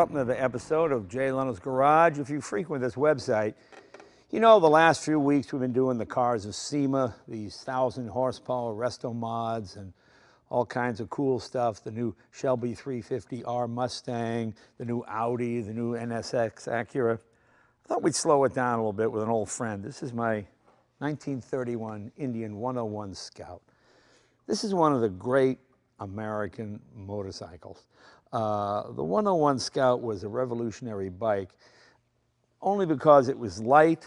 welcome to the episode of Jay Leno's Garage. If you frequent this website, you know the last few weeks we've been doing the cars of SEMA, these 1,000 horsepower resto mods and all kinds of cool stuff, the new Shelby 350R Mustang, the new Audi, the new NSX Acura. I thought we'd slow it down a little bit with an old friend. This is my 1931 Indian 101 Scout. This is one of the great American motorcycles. The 101 Scout was a revolutionary bike only because it was light,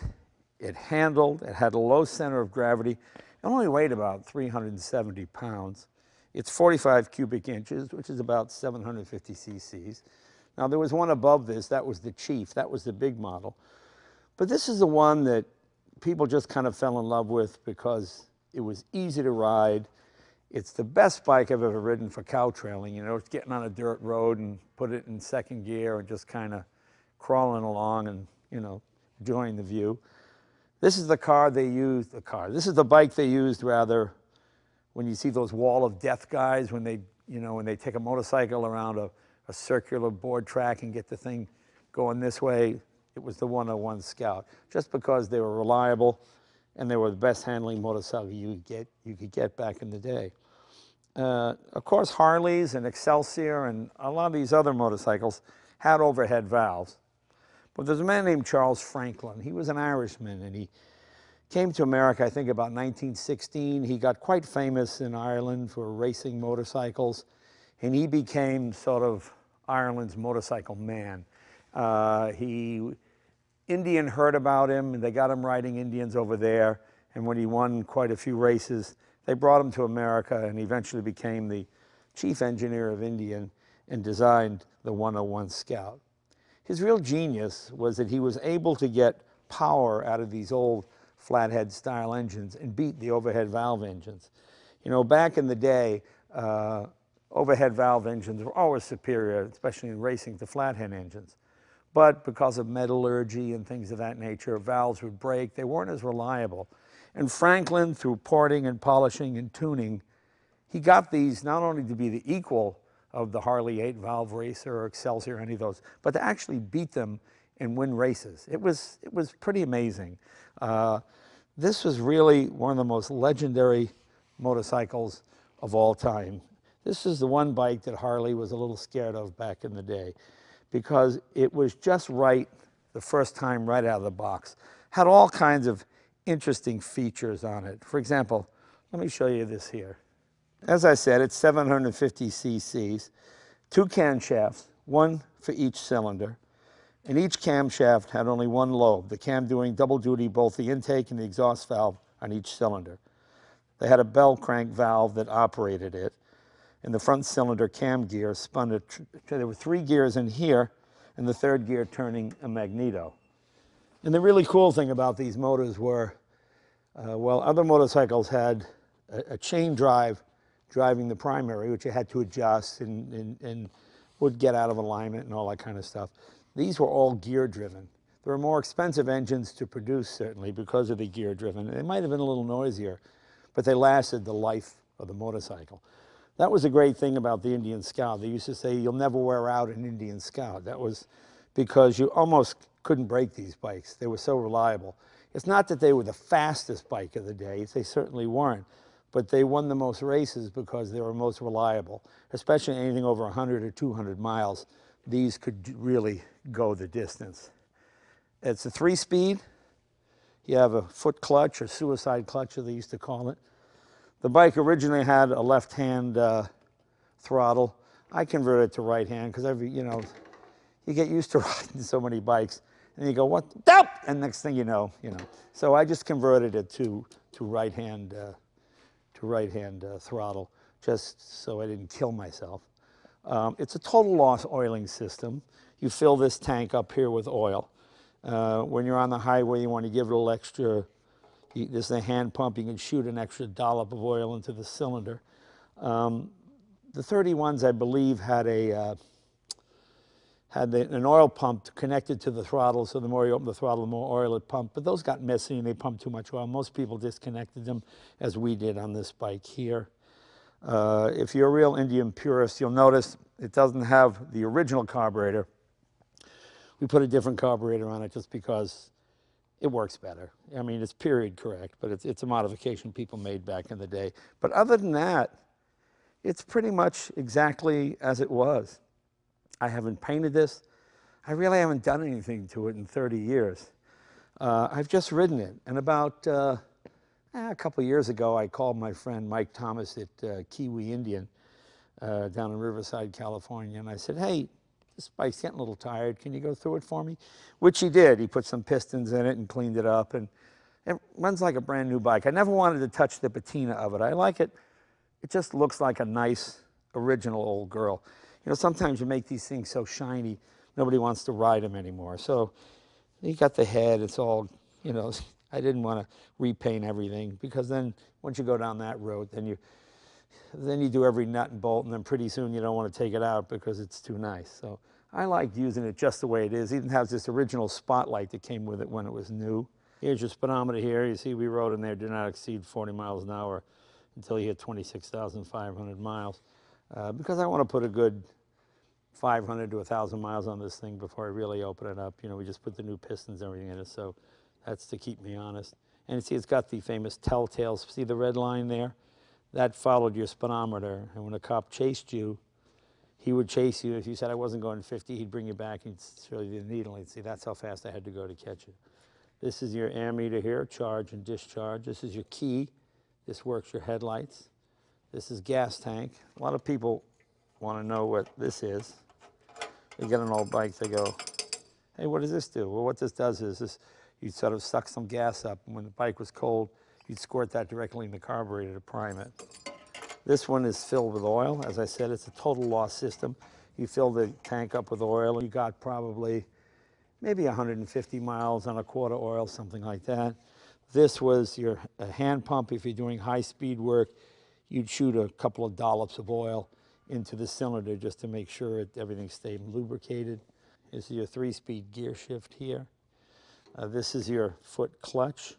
it handled, it had a low center of gravity, it only weighed about 370 pounds. It's 45 cubic inches, which is about 750 cc's. Now there was one above this, that was the Chief, that was the big model. But this is the one that people just kind of fell in love with because it was easy to ride. It's the best bike I've ever ridden for cow trailing. You know, it's getting on a dirt road and put it in second gear and just kind of crawling along and, you know, enjoying the view. This is the car they used, this is the bike they used rather when you see those wall of death guys when they, you know, when they take a motorcycle around a circular board track and get the thing going this way. It was the 101 Scout, just because they were reliable and they were the best handling motorcycle you could get back in the day. Of course, Harleys and Excelsior and a lot of these other motorcycles had overhead valves. But there's a man named Charles Franklin. He was an Irishman, and he came to America, I think, about 1916. He got quite famous in Ireland for racing motorcycles, and he became sort of Ireland's motorcycle man. Indian heard about him, and they got him riding Indians over there, and when he won quite a few races, they brought him to America, and he eventually became the chief engineer of Indian and designed the 101 Scout. His real genius was that he was able to get power out of these old flathead-style engines and beat the overhead valve engines. You know, back in the day, overhead valve engines were always superior, especially in racing, to flathead engines. But because of metallurgy and things of that nature, valves would break. They weren't as reliable. And Franklin, through porting and polishing and tuning, he got these not only to be the equal of the Harley 8-valve racer or Excelsior or any of those, but to actually beat them and win races. It was pretty amazing. This was really one of the most legendary motorcycles of all time. This is the one bike that Harley was a little scared of back in the day, because it was just right the first time right out of the box. Had all kinds of interesting features on it. For example, let me show you this here. As I said, it's 750 cc's, two camshafts, one for each cylinder, and each camshaft had only one lobe, the cam doing double duty, both the intake and the exhaust valve on each cylinder. They had a bell crank valve that operated it, and the front cylinder cam gear spun it. There were three gears in here, and the third gear turning a magneto. And the really cool thing about these motors were, well, other motorcycles had a chain drive driving the primary, which you had to adjust and would get out of alignment and all that kind of stuff. These were all gear driven. They were more expensive engines to produce, certainly, because of the gear driven. They might have been a little noisier, but they lasted the life of the motorcycle. That was a great thing about the Indian Scout. They used to say, you'll never wear out an Indian Scout. That was because you almost couldn't break these bikes. They were so reliable. It's not that they were the fastest bike of the day. They certainly weren't. But they won the most races because they were most reliable, especially anything over 100 or 200 miles. These could really go the distance. It's a 3-speed. You have a foot clutch, or suicide clutch, as they used to call it. The bike originally had a left-hand throttle. I converted it to right-hand because, you know, you get used to riding so many bikes, and you go, what? And next thing you know. So I just converted it to right-hand throttle, just so I didn't kill myself. It's a total loss oiling system. You fill this tank up here with oil. When you're on the highway, you want to give it a little extra. There's a hand pump. You can shoot an extra dollop of oil into the cylinder. The 31s, I believe, had an oil pump connected to the throttle, so the more you open the throttle, the more oil it pumped. But those got messy, and they pumped too much oil. Most people disconnected them, as we did on this bike here. If you're a real Indian purist, you'll notice it doesn't have the original carburetor. we put a different carburetor on it just because it works better. I mean, it's period correct, but it's a modification people made back in the day. But other than that, it's pretty much exactly as it was. I haven't painted this. I really haven't done anything to it in 30 years. I've just ridden it. And about a couple years ago, I called my friend Mike Thomas at Kiwi Indian down in Riverside, California. And I said, hey, this bike's getting a little tired. Can you go through it for me? Which he did. He put some pistons in it and cleaned it up. And it runs like a brand new bike. I never wanted to touch the patina of it. I like it. It just looks like a nice, original old girl. You know, sometimes you make these things so shiny, nobody wants to ride them anymore. So you got the head, it's all, you know, I didn't want to repaint everything because then once you go down that road, then you do every nut and bolt, and then pretty soon you don't want to take it out because it's too nice. So I liked using it just the way it is. It even has this original spotlight that came with it when it was new. Here's your speedometer here. You see we wrote in there, do not exceed 40 miles an hour until you hit 26,500 miles, because I want to put a good 500 to 1,000 miles on this thing before I really open it up. You know, we just put the new pistons and everything in it, so that's to keep me honest. And you see it's got the famous telltale, see the red line there? That followed your speedometer, and when a cop chased you, he would chase you. If you said I wasn't going 50, he'd bring you back and show you the needle, and see that's how fast I had to go to catch you. This is your ammeter here, charge and discharge. This is your key. This works your headlights. This is gas tank. A lot of people want to know what this is. They get an old bike, they go, hey, what does this do? Well, what this does is this, you sort of suck some gas up, and when the bike was cold, you'd squirt that directly in the carburetor to prime it. This one is filled with oil. As I said, it's a total loss system. You fill the tank up with oil, you got probably maybe 150 miles on a quart of oil, something like that. This was your hand pump. If you're doing high-speed work, you'd shoot a couple of dollops of oil into the cylinder just to make sure everything stayed lubricated. This is your 3-speed gear shift here. This is your foot clutch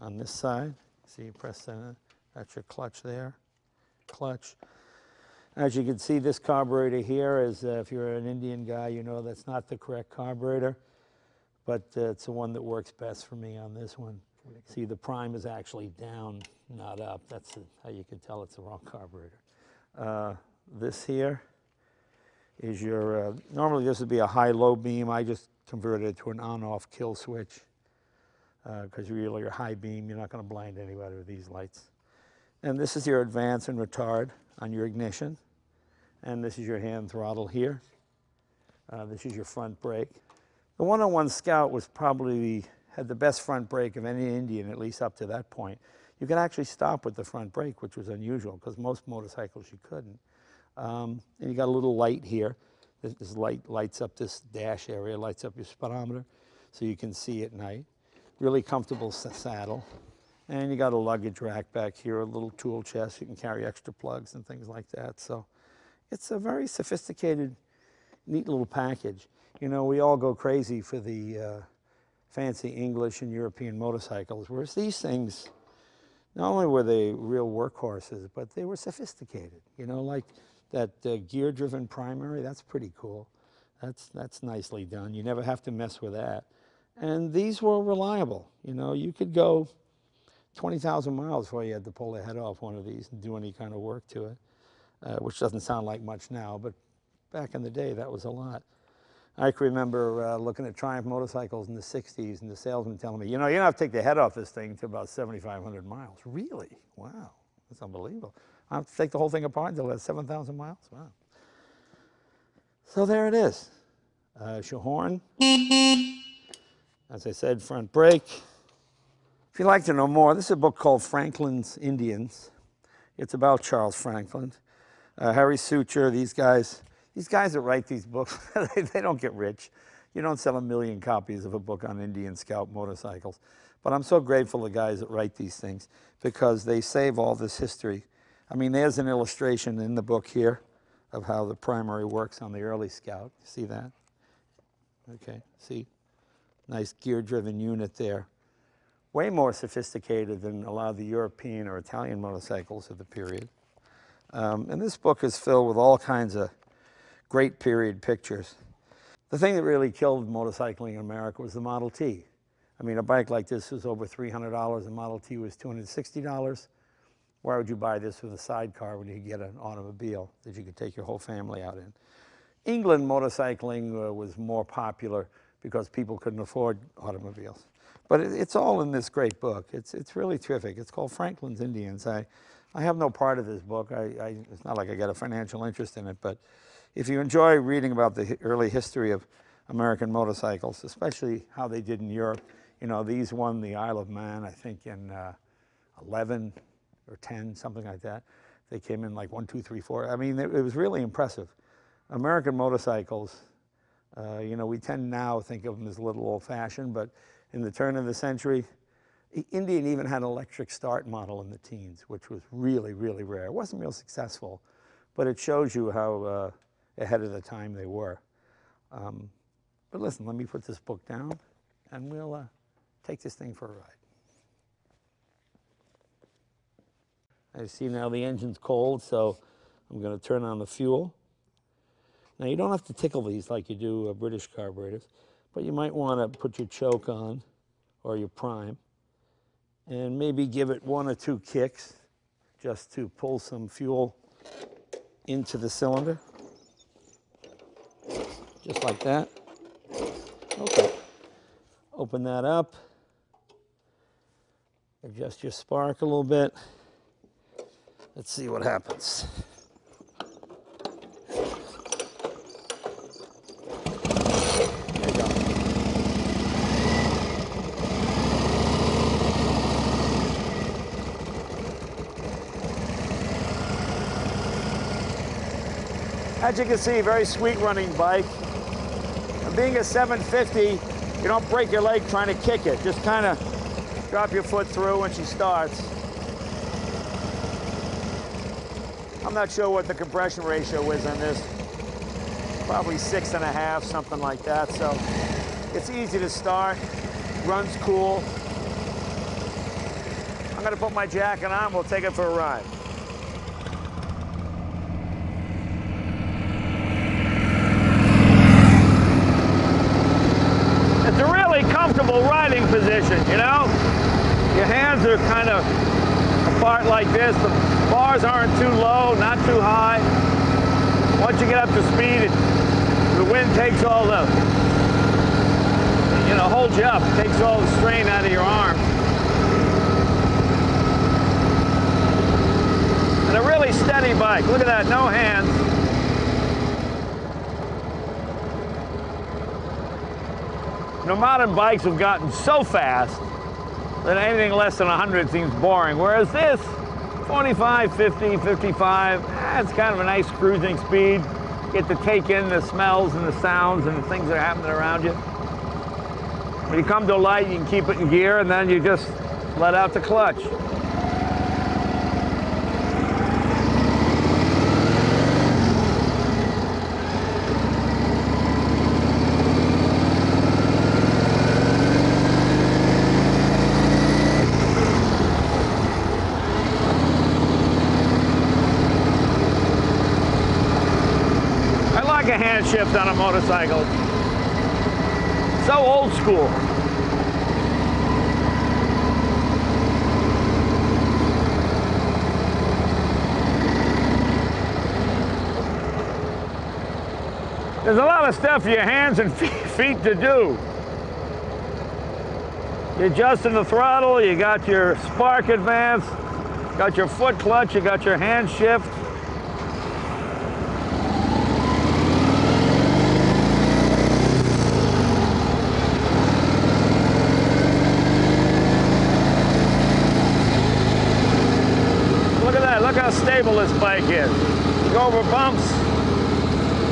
on this side. See, you press that, that's your clutch there, clutch. As you can see, this carburetor here is, if you're an Indian guy, you know that's not the correct carburetor, but it's the one that works best for me on this one. See, the prime is actually down, not up. That's how you can tell it's the wrong carburetor. This here is your, normally this would be a high-low beam. I just converted it to an on-off kill switch because really your high beam, you're not going to blind anybody with these lights. And this is your advance and retard on your ignition. And this is your hand throttle here. This is your front brake. The 101 Scout was probably had the best front brake of any Indian, at least up to that point. You could actually stop with the front brake, which was unusual because most motorcycles you couldn't. And you got a little light here. This light lights up this dash area, lights up your speedometer so you can see at night. Really comfortable saddle. And you got a luggage rack back here, a little tool chest. You can carry extra plugs and things like that. So it's a very sophisticated, neat little package. You know, we all go crazy for the fancy English and European motorcycles, whereas these things, not only were they real workhorses, but they were sophisticated. You know, like that gear-driven primary, that's pretty cool. That's nicely done. You never have to mess with that. And these were reliable. You know, you could go 20,000 miles before you had to pull the head off one of these and do any kind of work to it, which doesn't sound like much now, but back in the day, that was a lot. I can remember looking at Triumph motorcycles in the 60s and the salesman telling me, you know, you don't have to take the head off this thing to about 7,500 miles. Really? Wow, that's unbelievable. I have to take the whole thing apart until it's 7,000 miles? Wow. So there it is. Your horn. As I said, front brake. If you'd like to know more, this is a book called Franklin's Indians. It's about Charles Franklin. Harry Sucher, these guys that write these books, they don't get rich. You don't sell a million copies of a book on Indian Scout motorcycles. But I'm so grateful to the guys that write these things because they save all this history. I mean, there's an illustration in the book here of how the primary works on the early Scout. You see that? Okay, see? Nice gear-driven unit there. Way more sophisticated than a lot of the European or Italian motorcycles of the period. And this book is filled with all kinds of great period pictures. The thing that really killed motorcycling in America was the Model T. I mean, a bike like this was over $300, a Model T was $260. Why would you buy this with a sidecar when you could get an automobile that you could take your whole family out in? England motorcycling was more popular because people couldn't afford automobiles. But it's all in this great book. It's really terrific. It's called Franklin's Indians. I have no part of this book. It's not like I got a financial interest in it, but if you enjoy reading about the early history of American motorcycles, especially how they did in Europe, you know, these won the Isle of Man, I think, in 11 or 10, something like that. They came in like 1, 2, 3, 4. I mean, it was really impressive. American motorcycles, you know, we tend now to think of them as a little old-fashioned, but in the turn of the century, Indian even had an electric start model in the teens, which was really, really rare. It wasn't real successful, but it shows you how ahead of the time they were. But listen, let me put this book down, and we'll take this thing for a ride. I see now the engine's cold, so I'm going to turn on the fuel. Now, you don't have to tickle these like you do British carburetors, but you might want to put your choke on or your prime and maybe give it 1 or 2 kicks just to pull some fuel into the cylinder, just like that. Okay, open that up, adjust your spark a little bit. Let's see what happens. As you can see, very sweet running bike. And being a 750, you don't break your leg trying to kick it. Just kind of drop your foot through when she starts. I'm not sure what the compression ratio is on this. Probably 6.5, something like that. So it's easy to start, runs cool. I'm gonna put my jacket on, we'll take it for a ride. Riding position, you know? Your hands are kind of apart like this. The bars aren't too low, not too high. Once you get up to speed, the wind takes all the, you know, holds you up, takes all the strain out of your arm. And a really steady bike. Look at that, no hands. Now, modern bikes have gotten so fast that anything less than 100 seems boring, whereas this, 45, 50, 55, it's kind of a nice cruising speed. You get to take in the smells and the sounds and the things that are happening around you. When you come to a light, you can keep it in gear, and then you just let out the clutch. Shift on a motorcycle. So old school. There's a lot of stuff for your hands and feet to do. You're adjusting the throttle, you got your spark advance, got your foot clutch, you got your hand shift. Stable this bike is. You go over bumps.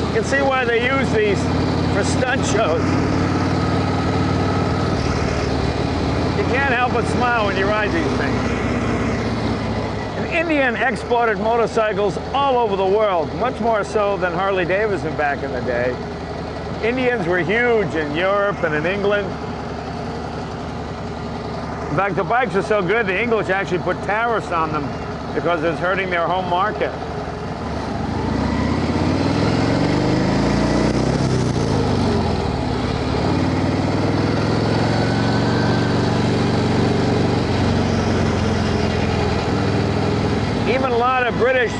You can see why they use these for stunt shows. You can't help but smile when you ride these things. And Indian exported motorcycles all over the world, much more so than Harley-Davidson back in the day. Indians were huge in Europe and in England. In fact, the bikes are so good, the English actually put tariffs on them because it's hurting their home market. even a lot of British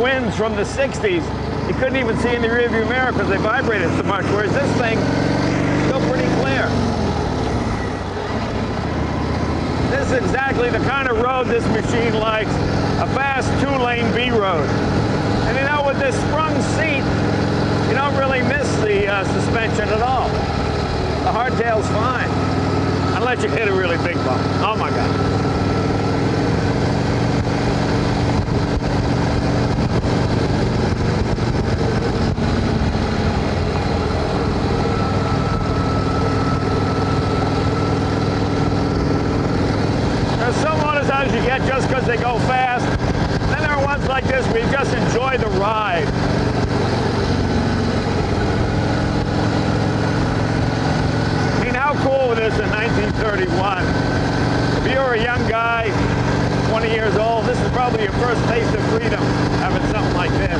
twins from the 60s, you couldn't even see in the rearview mirror because they vibrated so much, whereas this thing is still pretty clear. This is exactly the kind of road this machine likes, a fast two-lane B road. And you know, with this sprung seat, you don't really miss the suspension at all. The hardtail's fine, unless you hit a really big bump. Oh my God. Just because they go fast. Then there are ones like this where you just enjoy the ride. I mean, how cool was this in 1931? If you were a young guy, 20 years old, this is probably your first taste of freedom, having something like this.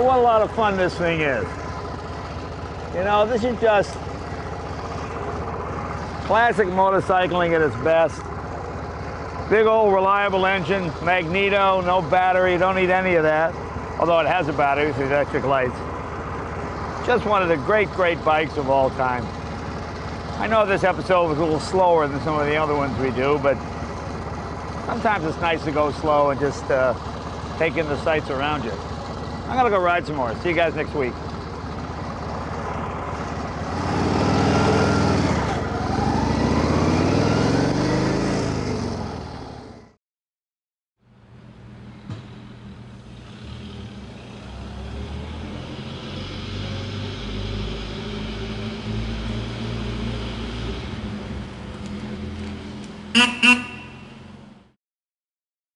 What a lot of fun this thing is. You know, this is just classic motorcycling at its best. Big old reliable engine, magneto, no battery, don't need any of that. Although it has a battery, so it's electric lights. Just one of the great, great bikes of all time. I know this episode was a little slower than some of the other ones we do, but sometimes it's nice to go slow and just take in the sights around you. I'm gonna go ride some more. See you guys next week.